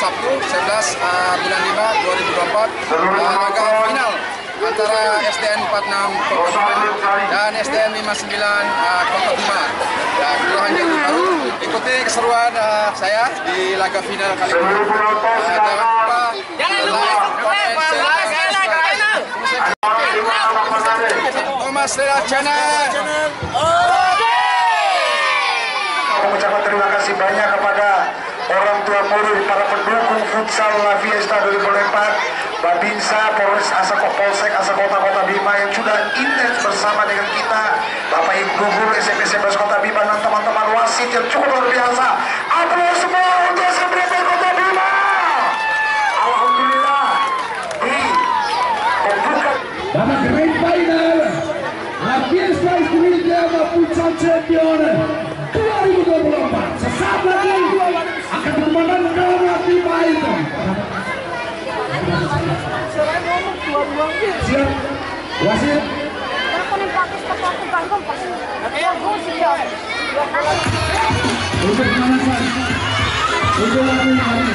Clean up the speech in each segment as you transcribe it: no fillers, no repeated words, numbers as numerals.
Sabtu 11 bulan 5 2024 laga final antara SDN 46 Kota Bima dan SDN 59 Kota Bima. Nah, hanya ikuti keseruan saya di laga final kali ini. Jangan lupa Thomas Lela Channel. Mengucapkan terima kasih banyak kepada orang tua murid, para pendukung futsal La Fiesta 2024, Babinsa, Polres Asakopolsek, Asakota, Kota Bima yang sudah intens bersama dengan kita, Bapak Ibu Guru SMP Kota Bima dan teman-teman wasit yang cukup luar biasa. Aplaus semua untuk SMP Kota Bima. Alhamdulillah di pembukaan dan grand final La Fiesta Indonesia Futsal Champion 2024. Sesaat lagi akan dikumandangkan di Bima. Siap, wasit. Untuk pemanasan, untuk latihan.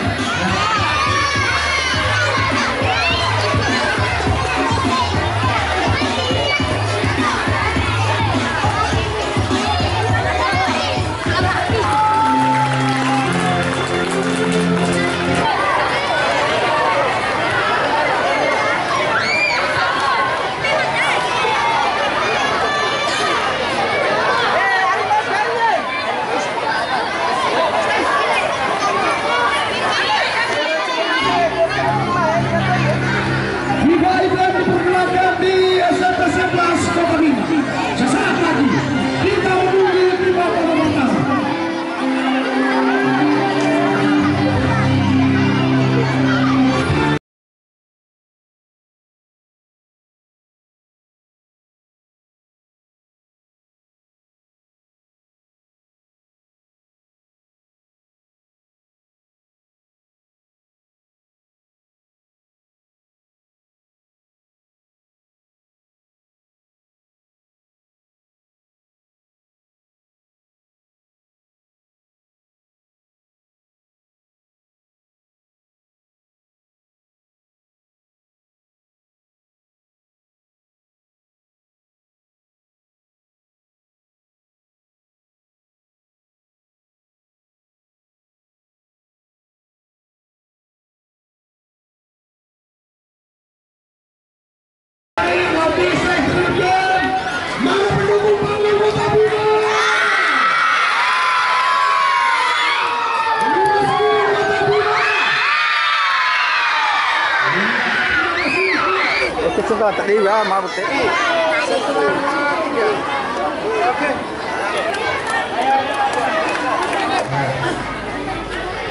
Tadi ya maaf tadi. Oke.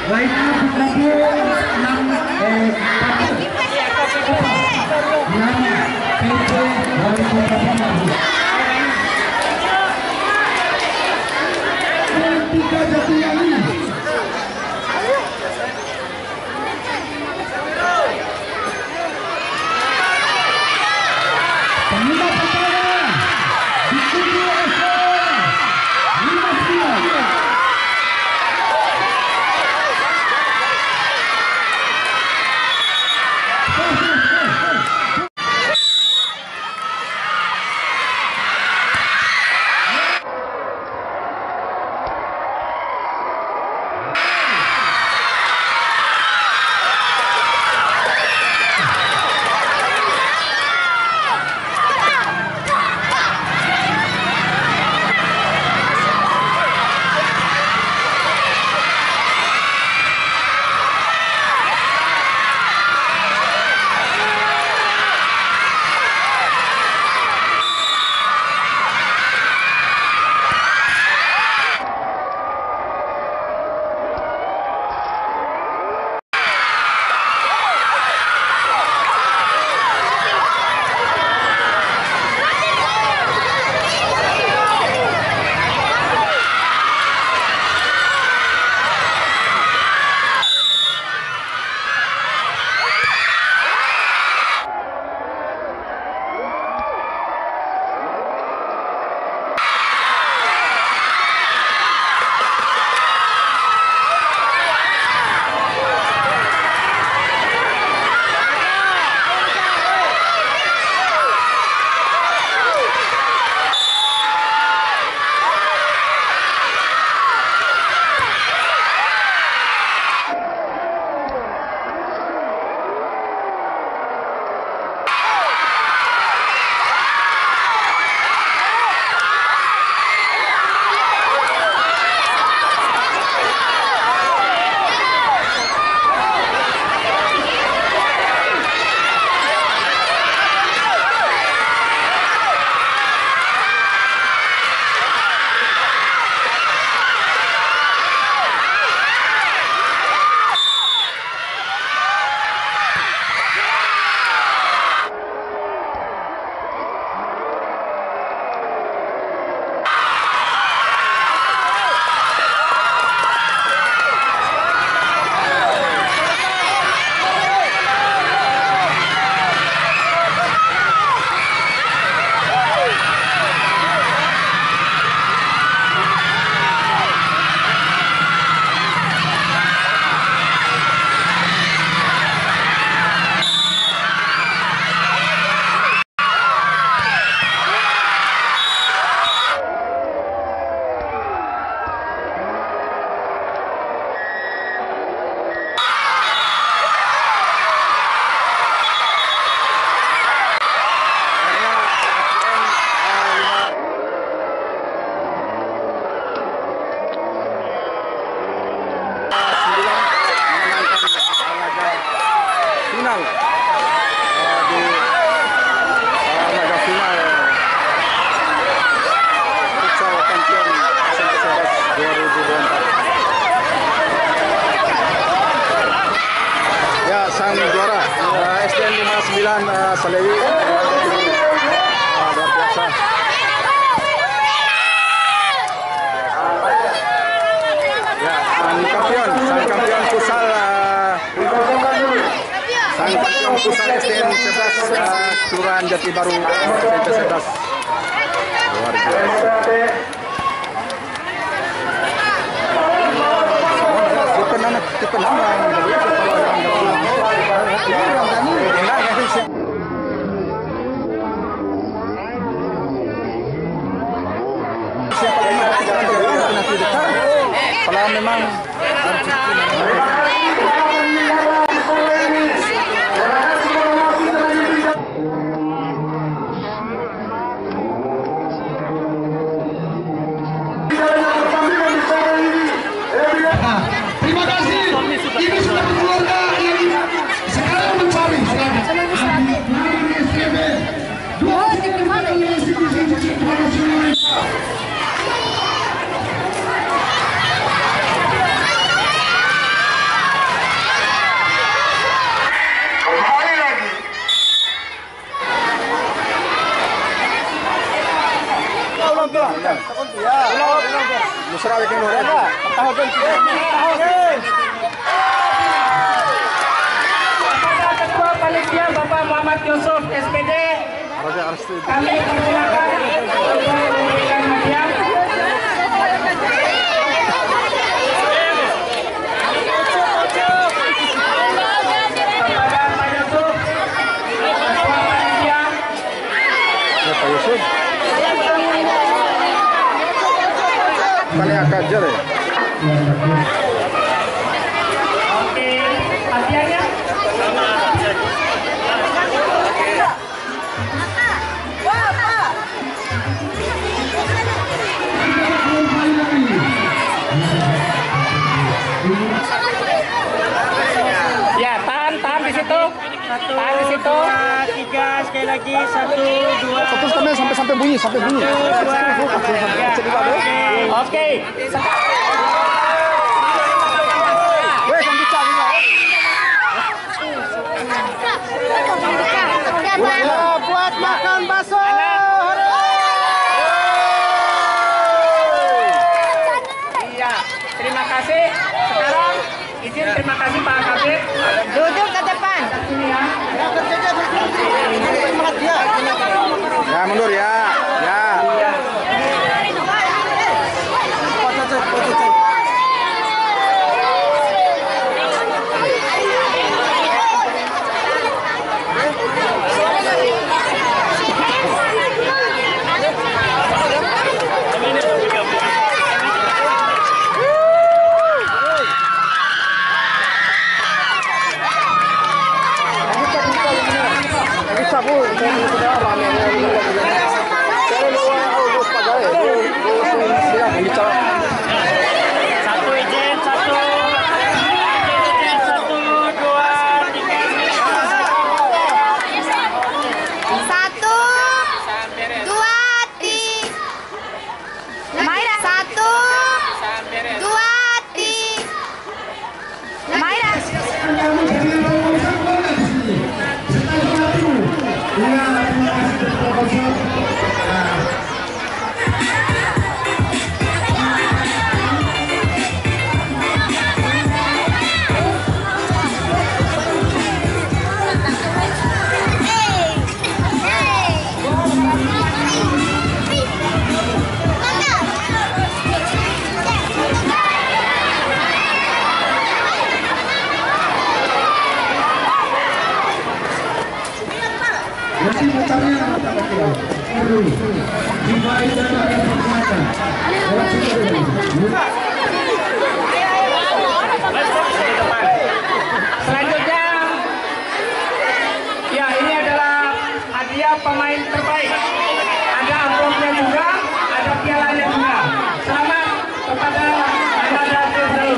Baik, sang juara SDN 59 Salewi. Luar biasa. Ya, sang kampion futsal. Sang kampion futsal SDN 11 Kelurahan Jati Baru SDN 11. Luar biasa. Kalau memang terima kasih. Ini sudah keluarga ini sekarang mencari dua. Musra bikin orang. Tahun Ketua Panitia Bapak Muhammad Yusuf S.Pd. Kami persilakan memberikan hadiah. Kalian akan jere. Oke, hadiahnya sama aja. Ya, tahan di situ. Tahan di situ. 3 sekali lagi 1 2 terus teman sampai bunyi. Oke. Weh, kan kita juga. Buat makan bakso. Iya, terima kasih. Sekarang izin terima kasih Pak Kabit. Duduk ke depan. Ya mundur ya. Selanjutnya, ya ini adalah hadiah pemain terbaik. Ada amplopnya juga, ada pialanya juga. Selamat kepada Anda selalu.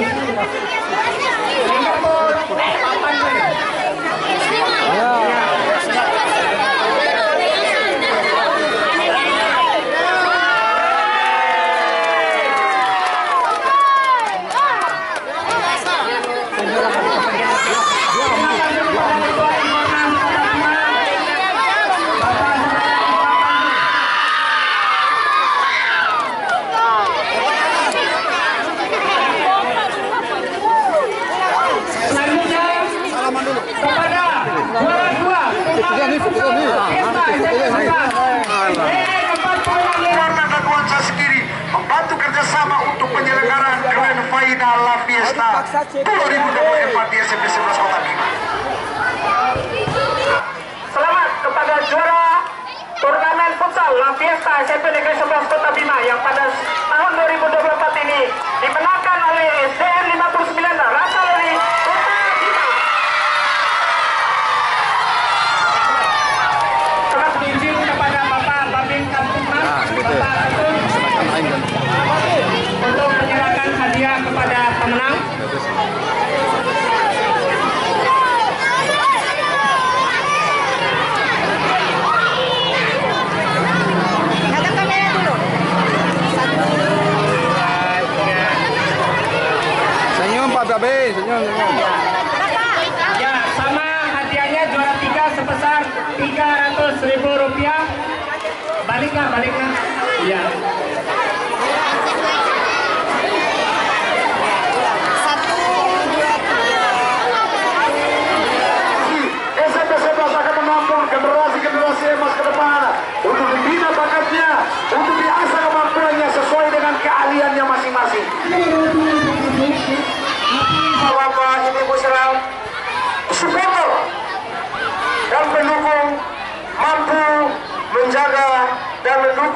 Acara La Fiesta 2024 di SMP 11 Kota Bima. Selamat kepada juara turnamen futsal La Fiesta SMP Negeri 11 Kota Bima yang pada tahun 2024 ini dimenangkan oleh SDN 59 untuk menyerahkan hadiah kepada pemenang. Senyum Pak Babe, senyum. Ya, sama hadiahnya juara 3 sebesar Rp300.000. Baliknya. Iya. Supporter dan pendukung mampu menjaga dan mendukung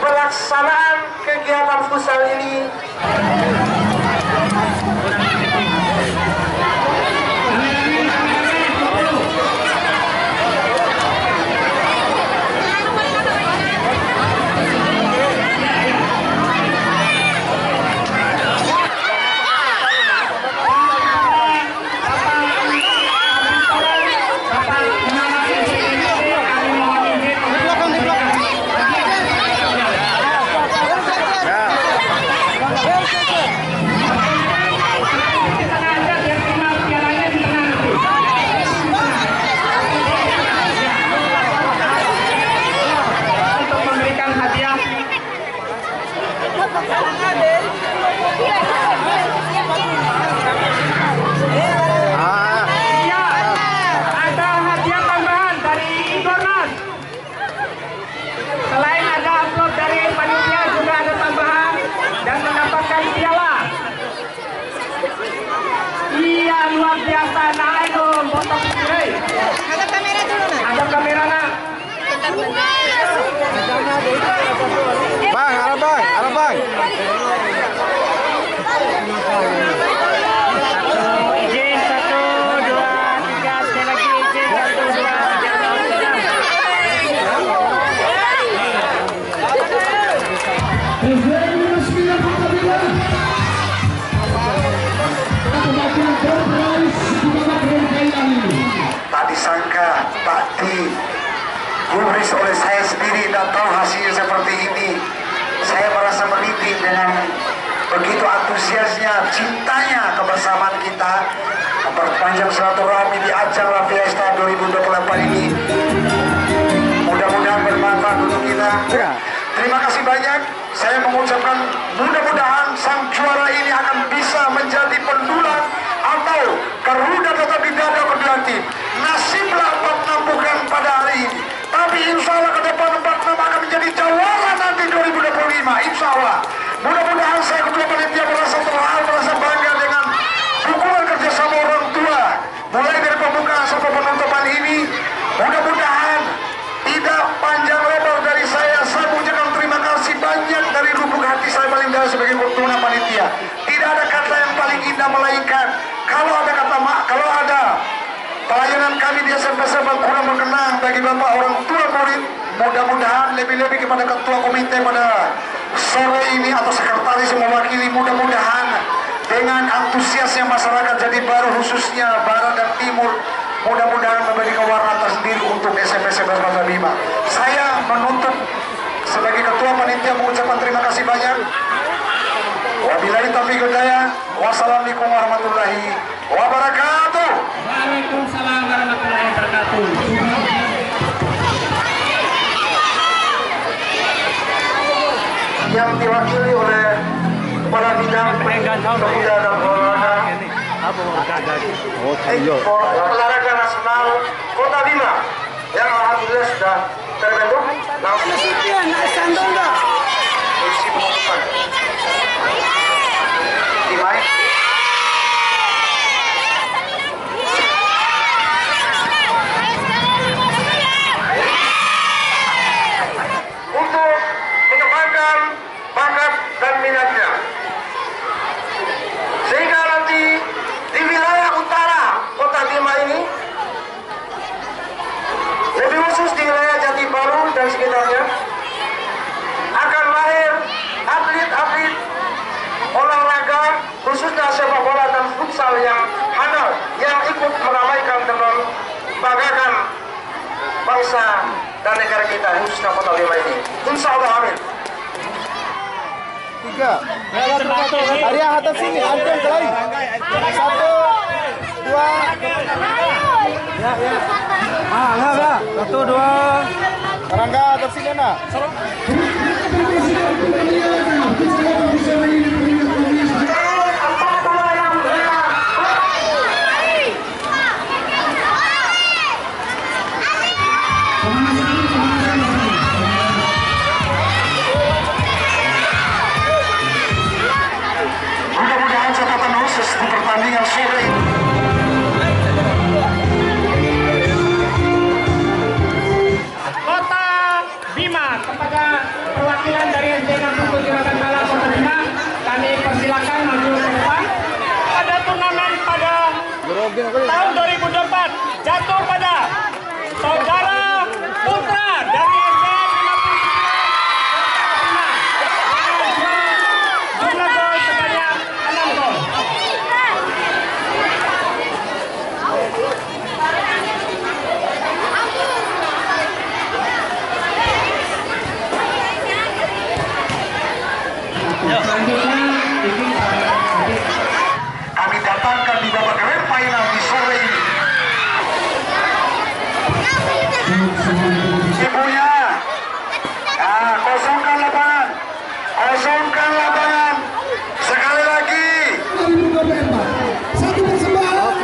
pelaksanaan kegiatan futsal ini. Gubris oleh saya sendiri dan tahu hasilnya seperti ini, saya merasa merinding dengan begitu antusiasnya, cintanya kebersamaan kita memperpanjang silaturahmi di acara Fiesta 2024 ini. Mudah-mudahan bermanfaat untuk kita. Terima kasih banyak. Saya mengucapkan mudah-mudahan sang juara ini akan bisa menjadi pendulang atau keruda atau bidada kedua tim. Nasiblah 466 pada hari ini. Tapi insya Allah ke depan 46 akan menjadi juara nanti 2025. Insya Allah. Mudah-mudahan saya ketua panitia merasa terharu, merasa bangga dengan dukungan kerjasama orang tua. Mulai dari pembukaan sampai penutupan ini. Mudah-mudahan tidak panjang lebar dari saya. Saya mengucapkan terima kasih banyak dari lubuk hati saya paling dalam sebagai ketua panitia. Tidak ada kata yang paling indah melainkan kalau ada kata pelayanan kami di SMP kurang berkenan bagi bapak orang tua murid. Mudah-mudahan lebih-lebih kepada ketua komite pada sore ini atau sekretaris yang mewakili. Mudah-mudahan dengan antusiasnya masyarakat jadi baru khususnya barat dan timur. Mudah-mudahan memberikan warna tersendiri untuk SMP 11 Kota Bima. Saya menutup sebagai ketua panitia mengucapkan terima kasih banyak. Wabillahi taufiq wal hidayah. Wassalamualaikum warahmatullahi wabarakatuh. Waalaikumsalam warahmatullahi wabarakatuh. Yang diwakili oleh kepala bidang pemuda dan olahraga olahraga nasional Kota Bima yang alhamdulillah sudah terbentuk langsung. pecinta sepak bola dan futsal yang handal yang ikut meramaikan dan membanggakan bangsa dan negara kita khususnya Kota Bima ini. Insya Allah, amin. 3 dari atas sini, antum selain 1, 2 ya, ya. Nah, 1, 2 Rangga atas sini, nah. Kota Bima, kepada perwakilan dari SDN 59 Kota Bima, kami persilakan maju ke depan. Pada turnamen pada tahun 2024 jatuh pada saudara putra dari SDN 59 Kota Bima. Jumlah gol sebanyak 6 gol. Kami datangkan di babak grand final di sore ini. Ibunya, kosongkan lapangan, kosongkan lapangan. Sekali lagi. Satu persembahan.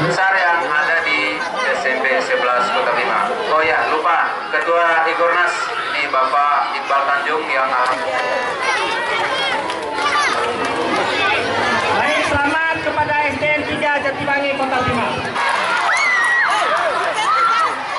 Besar yang ada di SMP 11 Kota Bima. Oh ya, lupa Ketua Igornas ini Bapak Iqbal Tanjung yang